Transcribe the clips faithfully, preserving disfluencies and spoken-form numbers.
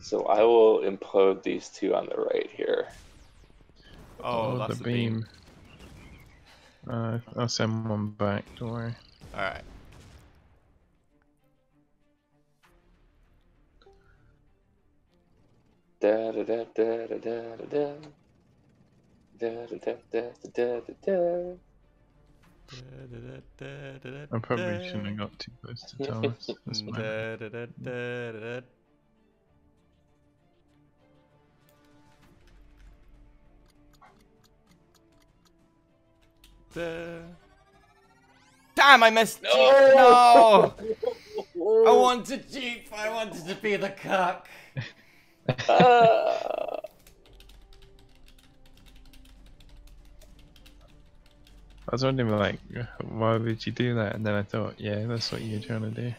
So I will implode these two on the right here. Oh, oh that's the, the beam. beam. Uh, I'll send one back, don't worry. Alright. Da da da da da da da da da da da da. I probably shouldn't have got too close to Thomas. That's my da, da, da, da, da, da. Da. Damn, I missed. No! no! I want to cheat, but I wanted to be the cuck. uh. I was wondering, like, why would you do that? And then I thought, yeah, that's what you're trying to do.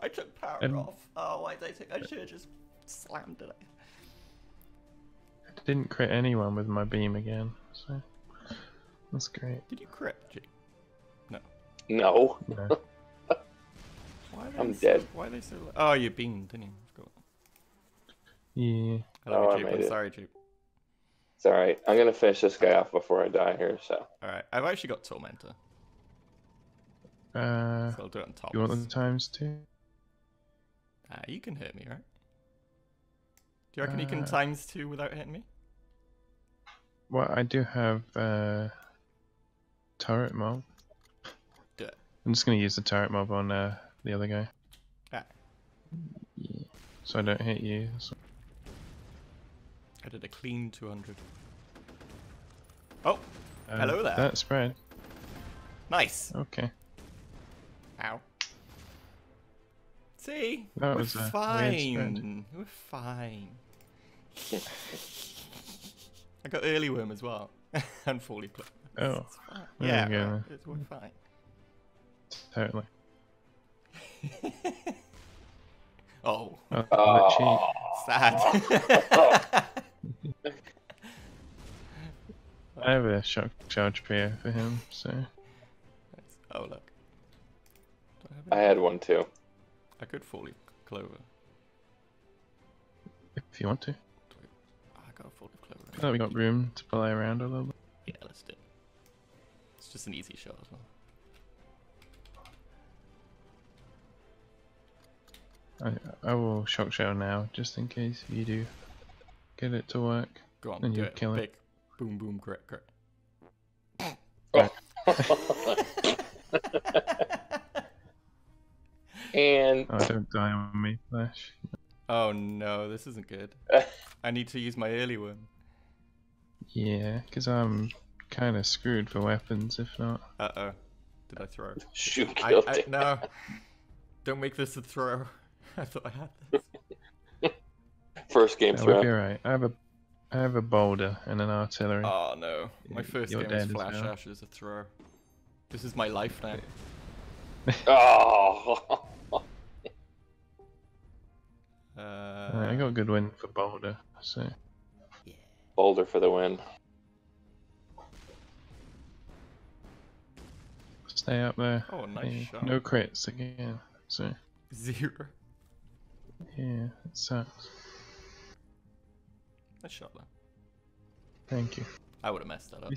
I took power and off. Oh, why did I take? I should have just slammed it. I didn't crit anyone with my beam again, so that's great. Did you crit, Jake? No. No. no. why I'm so, dead. Why are they so? Oh, you beamed, didn't you? Cool. Yeah. I love oh, you, Jake. I'm sorry, Jake. It's alright, I'm gonna finish this guy off before I die here, so. Alright, I've actually got Tormentor. Uh, so I'll do it on top. You want them times two? Ah, uh, you can hit me, right? Do you reckon uh, you can times two without hitting me? Well, I do have uh, turret mob. Do it. I'm just gonna use the turret mob on uh, the other guy. Ah. Yeah. So I don't hit you. So. I did a clean two hundred. Oh, um, hello there. That spread. Nice. Okay. Ow. See? That was fine. We're fine. I got early worm as well. And fully clip. Oh. It's fine. Yeah, go. It's, we're fine. Totally. oh. oh. oh. Sad. I have a shock charge pair for him, so. Oh look. Do I, have I had one too. I could fully clover. If you want to. I got a fully clover. I thought we got room to play around a little bit. Yeah, let's do it. It's just an easy shot as well. I, I will shock shell now, just in case you do get it to work. Go on, and do you it. Kill Big. It. Boom, boom, crit, crit. Oh. and oh, don't die on me, Flash. Oh no, this isn't good. I need to use my early one. Yeah, because I'm kind of screwed for weapons, if not. Uh oh, did I throw? Shoot, killed I, I, it. No, don't make this a throw. I thought I had this. First game throw. That would be right. I have a, I have a boulder and an artillery. Oh no! My first You're game was Flash well. Ash as a throw. This is my life now. oh. uh, I got a good win for boulder. So. Yeah. Boulder for the win. Stay up there. Oh, nice hey, shot. No crits again. So. Zero. Yeah, it sucks. Nice shot though. Thank you. I would have messed that up.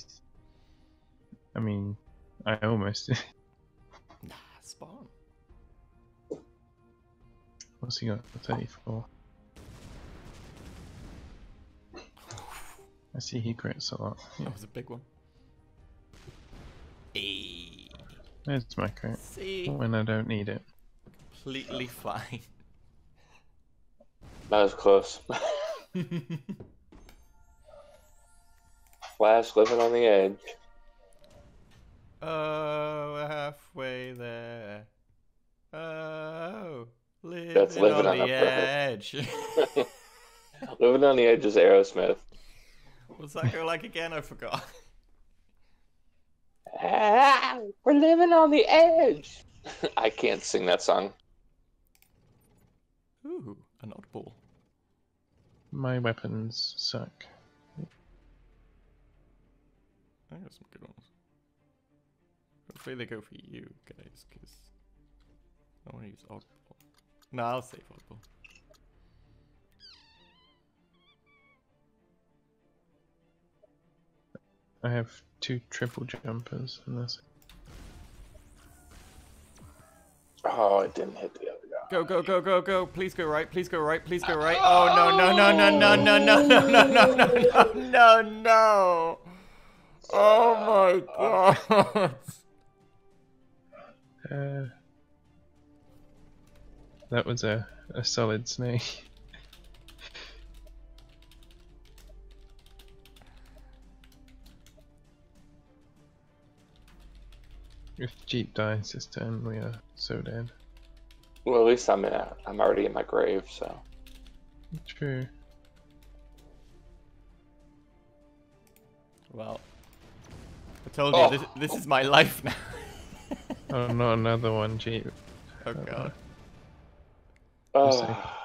I mean, I almost did. Nah, spawn. What's he got? thirty-four. I see he crits a lot. Yeah. That was a big one. Hey. There's my crit. See? When I don't need it. Completely fine. That was close. Flash living on the edge. Oh, we're halfway there. Oh, living, That's living on, on the edge. edge. Living on the edge is Aerosmith. What's that go like again? I forgot. Ah, we're living on the edge. I can't sing that song. Ooh, an oddball. My weapons suck. I got some good ones. Hopefully they go for you guys, because I want to use oddball. No, I'll save oddball. I have two triple jumpers and that's it. Oh, I didn't hit the other guy. Go, go, go, go, go. Please go right. Please go right. Please go right. Oh, no, no, no, no, no, no, no, no, no, no, no, no, no. Oh, my God. Uh, that was a, a solid snake. If Jeep dies this turn, we are so dead. Well, at least I'm in a, I'm already in my grave, so. True. Well, I told oh. you this, this is my life now. Oh, not another one, Jeep. Oh God. Oh.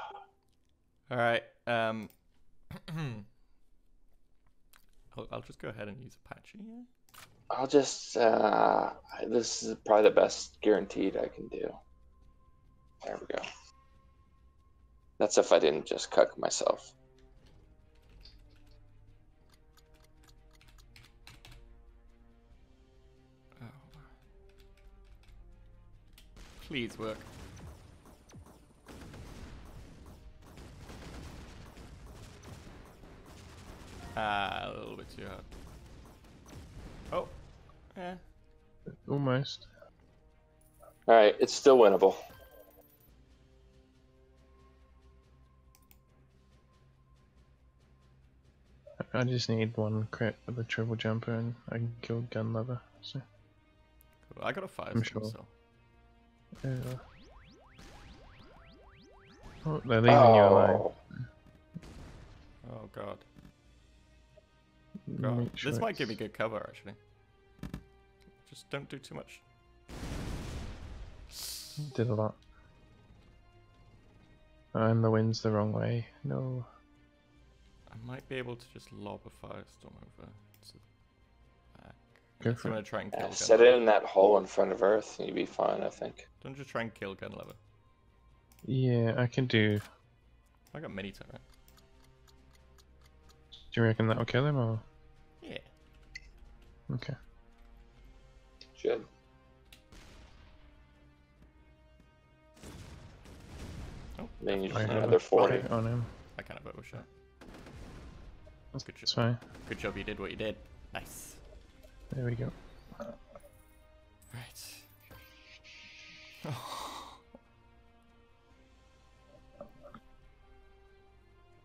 All right. Um. I'll, I'll just go ahead and use Apache. Yeah? I'll just, uh, this is probably the best guaranteed I can do. There we go. That's if I didn't just cuck myself. Oh. Please work. Ah, uh, a little bit too hard. Oh. Yeah. Almost. Alright, it's still winnable. I just need one crit with a triple jumper and I can kill Gun Lover. So. Cool. I got a five, I'm sure. So. Yeah. Oh, they're leaving oh. you alive. Oh God. God. Sure this it's... might give me good cover, actually. Just don't do too much. Did a lot. And the wind's the wrong way. No. I might be able to just lob a firestorm over to the back. Go for it. Try and kill yeah, set it in that hole in front of Earth and you'd be fine, I think. Don't just try and kill Gun Lover. Yeah, I can do. I got mini turret. Do you reckon that'll kill him or? Yeah. Okay. Should. Oh, then you just another forty on him. I kind of overshot. That's good job. Sorry. Good job, you did what you did. Nice. There we go. Right. Oh.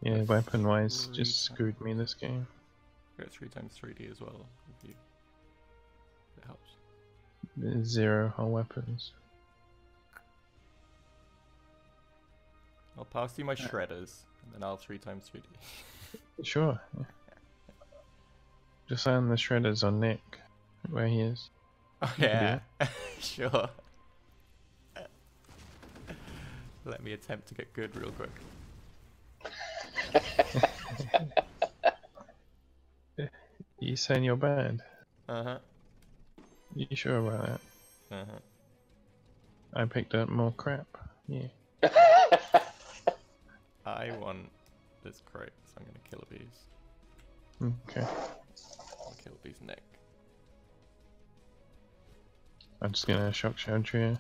Yeah, weapon-wise, just screwed me this game. We got three times three D as well. If you... It helps. Zero hull weapons. I'll pass you my shredders, and then I'll three times three D. Sure. Yeah. Just land the shredders on Nick, where he is. Oh yeah, sure. Let me attempt to get good real quick. You saying you're bad? Uh huh. You sure about that? Uh huh. I picked up more crap. Yeah. I want this crate, so I'm gonna kill these. Okay. I'll kill these Nick. I'm just gonna shock shell trio.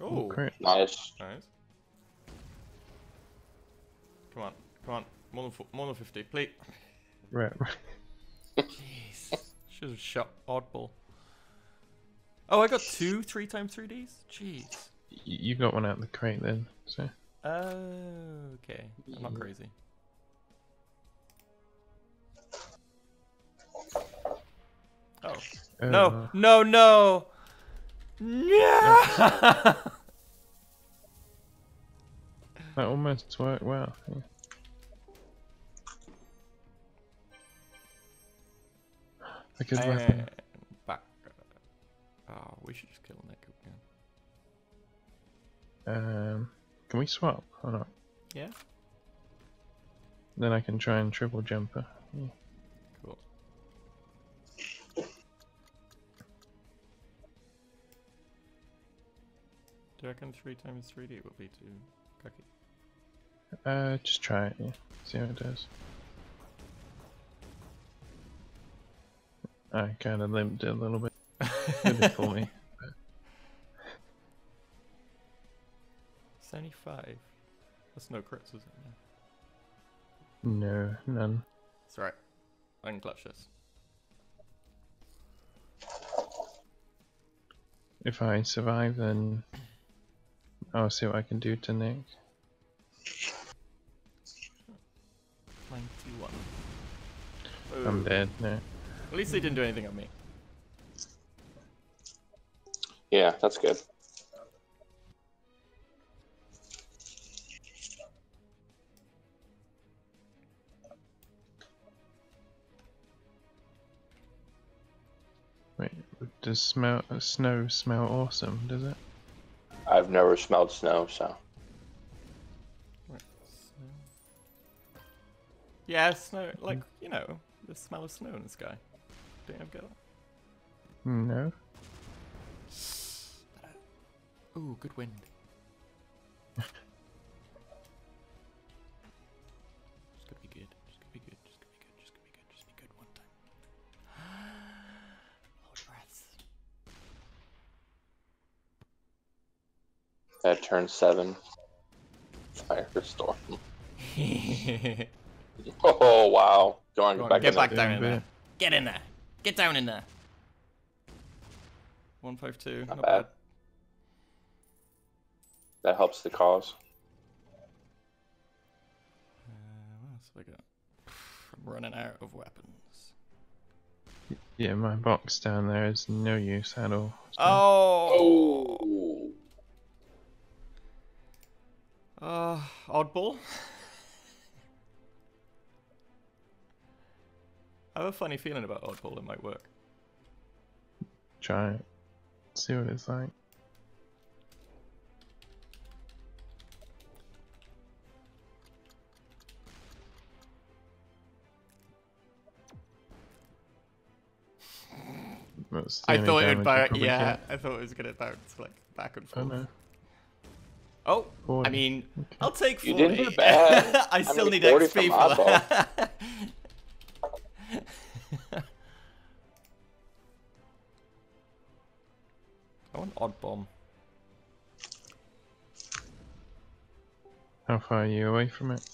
Oh, crate. Nice. Nice. Come on, come on. More than, four, more than fifty, please. Right, right. Jeez. Should have shot oddball. Oh, I got two three times three Ds? Jeez. You got one out of the crate then, so. Oh, okay. I'm not crazy. Oh. Uh, no, no, no! No! That almost worked well. Yeah. A good weapon. Back. Oh, we should just kill Nick again. Um, can we swap or not? Yeah. Then I can try and triple jumper. Yeah. Cool. Do I reckon three times three D will be too cocky? Uh, just try it, yeah. See how it does. I kind of limped it a little bit. Maybe for me. seventy-five. That's no crits, is it? No, none. That's right. I can clutch this. If I survive, then I'll see what I can do to Nick. ninety-one. Ooh. I'm dead now. At least they didn't do anything on me. Yeah, that's good. Wait, does smell, snow smell awesome, does it? I've never smelled snow, so... Yeah, snow, like, you know, the smell of snow in the sky. Don't you ever get that? No. Ooh, good wind. It's gonna be good, just gonna be good, just gonna be good, just gonna be good, just be good one time. Hold your breaths. That turn seven. Firestorm. Oh, oh wow. Go on, Go on, back get back down in there. Get in there. Get down in there. one five two. Not, Not bad. bad. That helps the cause. Uh, what else have I got? I'm running out of weapons. Yeah, my box down there is no use at all. So. Oh. oh. Uh, oddball. I have a funny feeling about oddball. It might work. Try it. See what it's like. I thought it would bounce. Yeah, I thought it was gonna bounce like back and forth. Oh, no. oh forty. I mean, okay. I'll take forty. You didn't do bad. I still I mean, need X P for that. I want odd bomb. How far are you away from it?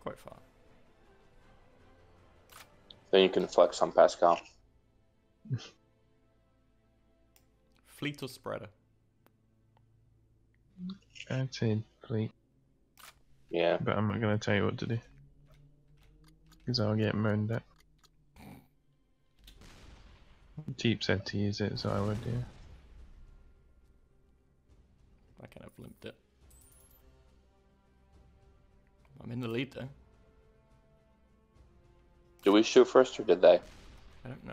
Quite far. Then you can flex on Pascal. Fleet or spreader? I'd say fleet. Yeah. But I'm not gonna tell you what to do. Because I'll get moaned at. Teep said to use it, so I would, yeah. I kind of limped it. I'm in the lead though. Did we shoot first or did they? I don't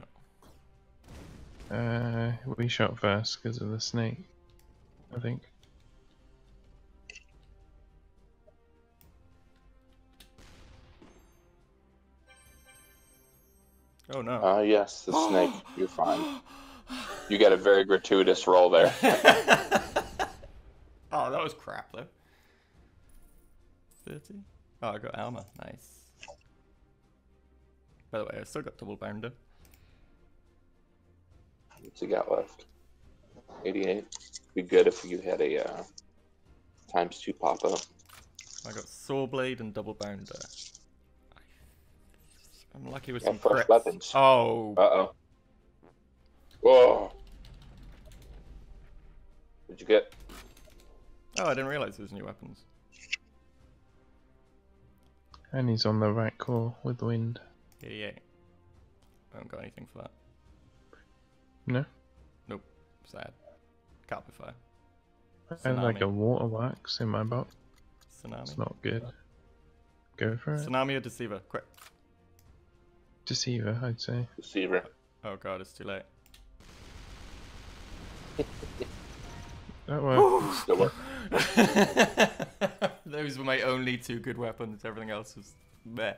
know. Uh, we shot first because of the snake, I think. Oh no. Ah, uh, yes, the snake. You're fine. You got a very gratuitous roll there. Oh, that was crap though. thirty? Oh, I got Alma. Nice. By the way, I still got double bounder. What's he got left? eighty-eight. Be good if you had a uh, times two pop up. I got Sawblade and Double Bounder. I'm lucky with and some fresh weapons. Oh. Uh oh. Whoa. What'd you get? Oh, I didn't realize there was new weapons. And he's on the right core with the wind. eighty-eight. I haven't got anything for that. No? Nope. Sad. Can't be fire. I have like a water wax in my box. Tsunami. It's not good. Go for it. Tsunami or Deceiver? Quick. Deceiver, I'd say. Deceiver. Oh god, it's too late. That worked. Still worked. Those were my only two good weapons. Everything else was meh.